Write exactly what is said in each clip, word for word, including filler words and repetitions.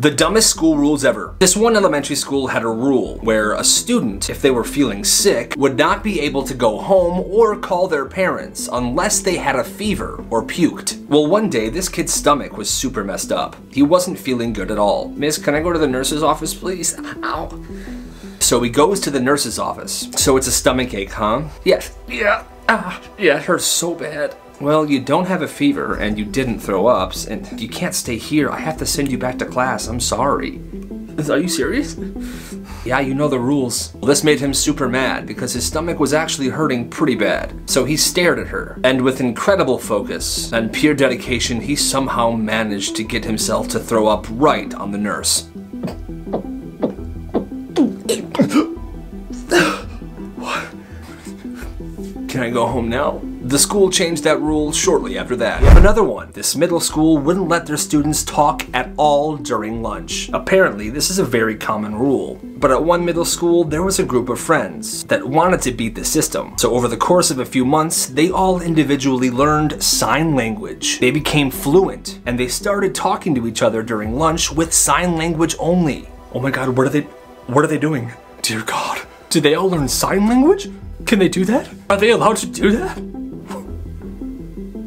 The dumbest school rules ever. This one elementary school had a rule where a student, if they were feeling sick, would not be able to go home or call their parents unless they had a fever or puked. Well, one day this kid's stomach was super messed up. He wasn't feeling good at all. "Miss, can I go to the nurse's office, please? Ow." So he goes to the nurse's office. "So it's a stomach ache, huh?" "Yes." "Yeah. Ah, yeah, it hurts so bad." "Well, you don't have a fever, and you didn't throw up, and you can't stay here. I have to send you back to class. I'm sorry." "Are you serious?" "Yeah, you know the rules." Well, this made him super mad because his stomach was actually hurting pretty bad. So he stared at her, and with incredible focus and pure dedication, he somehow managed to get himself to throw up right on the nurse. "Can I go home now?" The school changed that rule shortly after that. We have another one. This middle school wouldn't let their students talk at all during lunch. Apparently, this is a very common rule. But at one middle school, there was a group of friends that wanted to beat the system. So over the course of a few months, they all individually learned sign language. They became fluent, and they started talking to each other during lunch with sign language only. Oh my God, what are they, what are they doing? Dear God, did they all learn sign language? Can they do that? Are they allowed to do that?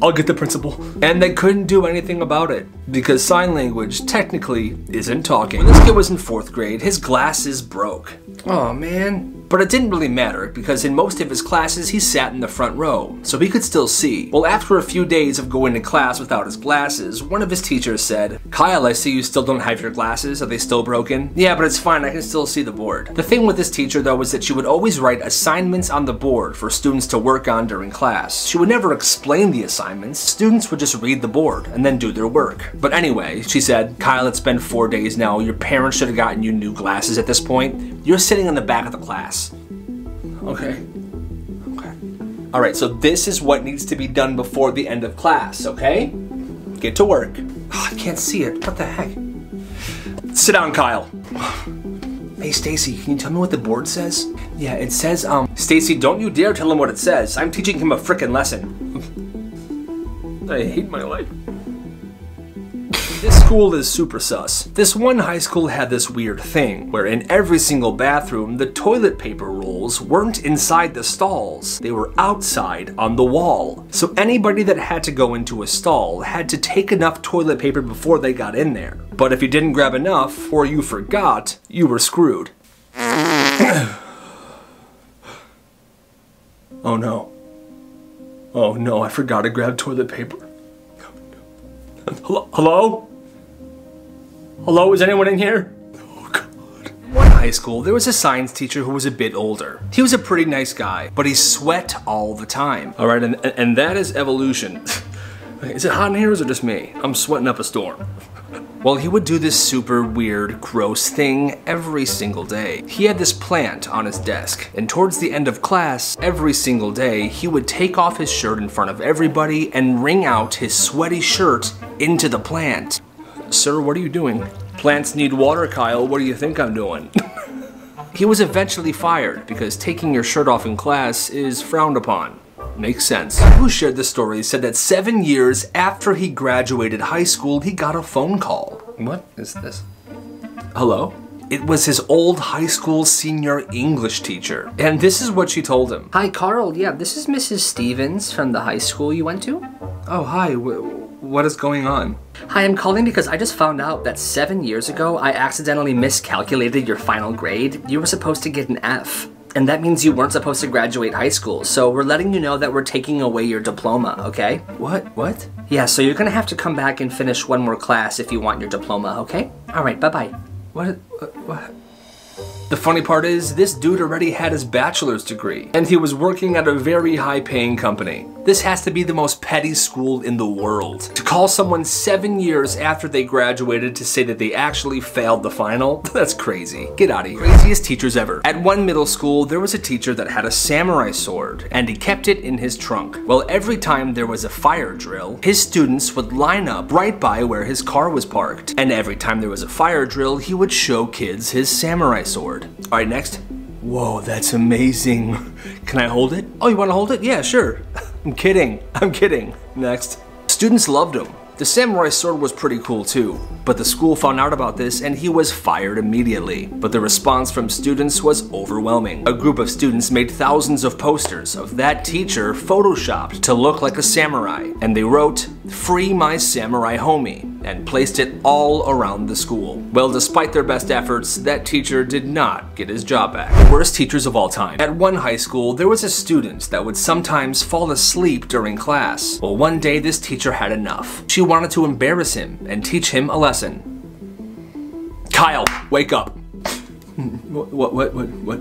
I'll get the principal. And they couldn't do anything about it because sign language technically isn't talking. When this kid was in fourth grade, his glasses broke. Oh man. But it didn't really matter because in most of his classes, he sat in the front row, so he could still see. Well, after a few days of going to class without his glasses, one of his teachers said, "Kyle, I see you still don't have your glasses. Are they still broken?" "Yeah, but it's fine. I can still see the board." The thing with this teacher though was that she would always write assignments on the board for students to work on during class. She would never explain the assignments. Students would just read the board and then do their work. But anyway, she said, "Kyle, it's been four days now. Your parents should have gotten you new glasses at this point. You're sitting in the back of the class." Okay. Okay. All right, so this is what needs to be done before the end of class, okay? Get to work. Oh, I can't see it. What the heck? Sit down, Kyle. Hey, Stacy, can you tell me what the board says? Yeah, it says, um... Stacy, don't you dare tell him what it says. I'm teaching him a frickin' lesson. I hate my life. This school is super sus. This one high school had this weird thing where in every single bathroom, the toilet paper rolls weren't inside the stalls. They were outside on the wall. So anybody that had to go into a stall had to take enough toilet paper before they got in there. But if you didn't grab enough or you forgot, you were screwed. Oh no. Oh no, I forgot to grab toilet paper. Hello? Hello? Hello, is anyone in here? Oh God. One high school, there was a science teacher who was a bit older. He was a pretty nice guy, but he sweat all the time. All right, and, and that is evolution. Is it hot in here or is it just me? I'm sweating up a storm. Well, he would do this super weird, gross thing every single day. He had this plant on his desk, and towards the end of class, every single day, he would take off his shirt in front of everybody and wring out his sweaty shirt into the plant. "Sir, what are you doing?" "Plants need water, Kyle. What do you think I'm doing?" He was eventually fired because taking your shirt off in class is frowned upon. Makes sense. Who shared the story said that seven years after he graduated high school, he got a phone call. What is this? Hello? It was his old high school senior English teacher. And this is what she told him. "Hi, Carl. Yeah, this is Missus Stevens from the high school you went to." "Oh, hi. What is going on?" "Hi, I'm calling because I just found out that seven years ago, I accidentally miscalculated your final grade. You were supposed to get an F. And that means you weren't supposed to graduate high school. So we're letting you know that we're taking away your diploma, okay?" What? What? "Yeah, so you're gonna have to come back and finish one more class if you want your diploma, okay? All right, bye-bye." What? What? The funny part is, this dude already had his bachelor's degree, and he was working at a very high-paying company. This has to be the most petty school in the world. To call someone seven years after they graduated to say that they actually failed the final? That's crazy. Get out of here. Craziest teachers ever. At one middle school, there was a teacher that had a samurai sword, and he kept it in his trunk. Well, every time there was a fire drill, his students would line up right by where his car was parked. And every time there was a fire drill, he would show kids his samurai sword. All right, next. Whoa, that's amazing. Can I hold it? Oh, you want to hold it? Yeah, sure. I'm kidding. I'm kidding. Next. Students loved him. The samurai sword was pretty cool too, but the school found out about this and he was fired immediately. But the response from students was overwhelming. A group of students made thousands of posters of that teacher photoshopped to look like a samurai, and they wrote, "Free my samurai homie," and placed it all around the school. Well, despite their best efforts, that teacher did not get his job back. Worst teachers of all time. At one high school, there was a student that would sometimes fall asleep during class. Well, one day this teacher had enough. She wanted to embarrass him and teach him a lesson. "Kyle, wake up." What, what, what, what, what?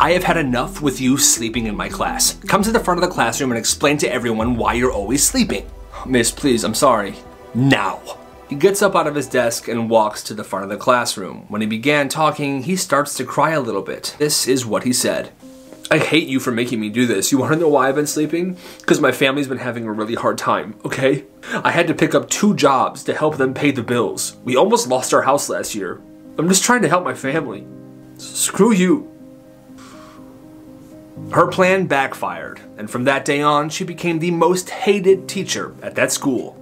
"I have had enough with you sleeping in my class. Come to the front of the classroom and explain to everyone why you're always sleeping." "Miss, please, I'm sorry." "Now." He gets up out of his desk and walks to the front of the classroom. When he began talking, he starts to cry a little bit. This is what he said. "I hate you for making me do this. You want to know why I've been sleeping? Because my family's been having a really hard time, okay? I had to pick up two jobs to help them pay the bills. We almost lost our house last year. I'm just trying to help my family. Screw you." Her plan backfired, and from that day on, she became the most hated teacher at that school.